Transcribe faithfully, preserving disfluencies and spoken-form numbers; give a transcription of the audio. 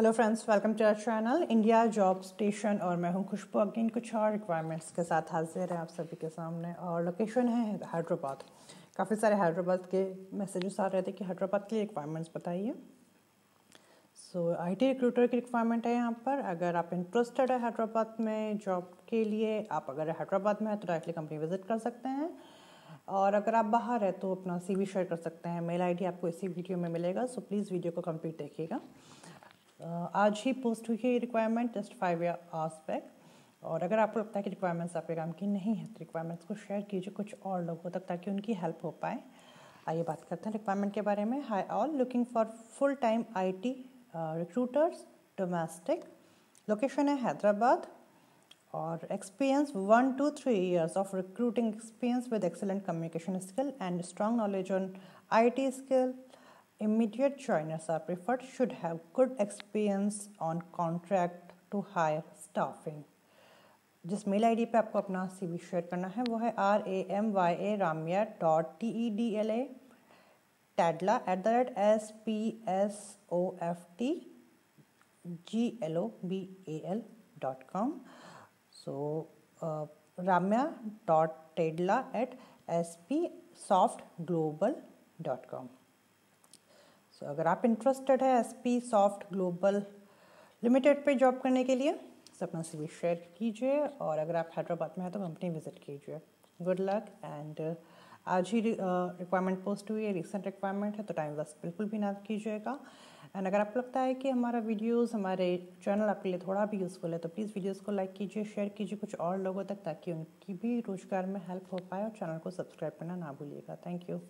Hello friends, welcome to our channel India job station और मैं हूं खुशबू। अगेन कुछ और रिक्वायरमेंट्स के साथ हाजिर है आप सभी के सामने और लोकेशन है हैदराबाद। काफ़ी सारे हैदराबाद के मैसेजेस आ रहे थे कि हैदराबाद के लिए रिक्वायरमेंट्स बताइए। सो आईटी रिक्रूटर की रिक्वायरमेंट है यहाँ पर। अगर आप इंटरेस्टेड है हैदराबाद में जॉब के लिए, आप अगर हैदराबाद में है तो डायरेक्टली कंपनी विजिट कर सकते हैं, और अगर आप बाहर है तो अपना सी वी शेयर कर सकते हैं। मेल आई डी आपको इसी वीडियो में मिलेगा, सो प्लीज़ वीडियो को कंप्लीट देखिएगा। आज ही पोस्ट हुई है requirement just five year hours back, और अगर आपको लगता है कि रिक्वायरमेंट्स आपके काम की नहीं है तो रिक्वायरमेंट्स को शेयर कीजिए कुछ और लोगों तक ताकि उनकी हेल्प हो पाए। आइए बात करते हैं रिक्वायरमेंट के बारे में। Hi all, looking for full time IT recruiters, domestic, location है हैदराबाद, और experience one two three years of recruiting experience with excellent communication skill and strong knowledge on I T skill. Immediate joiners are preferred, should have good experience on contract to hire staffing। जिस mail I D पर आपको अपना सी we share करना है वो है R A M Y A Ramya dot T E D L A Tadla at the rate S P S O F T G L O B A L dot com. So Ramya dot Tadla at S P soft global dot com. तो so, अगर आप interested है S P soft global limited पे job करने के लिए तो अपना सी वी शेयर कीजिए, और अगर आप हैदराबाद में हैं तो कंपनी विजिट कीजिए। Good luck. एंड आज ही रिक्वायरमेंट पोस्ट हुई है, रिसेंट रिक्वायरमेंट है, तो टाइम वेस्ट बिल्कुल भी ना कीजिएगा। एंड अगर आपको लगता है कि हमारा वीडियोस, हमारे चैनल आपके लिए थोड़ा भी यूज़फुल है तो प्लीज़ वीडियोज़ को लाइक कीजिए, शेयर कीजिए कुछ और लोगों तक ताकि उनकी भी रोजगार में हेल्प हो पाए, और चैनल को सब्सक्राइब करना ना भूलिएगा। Thank you.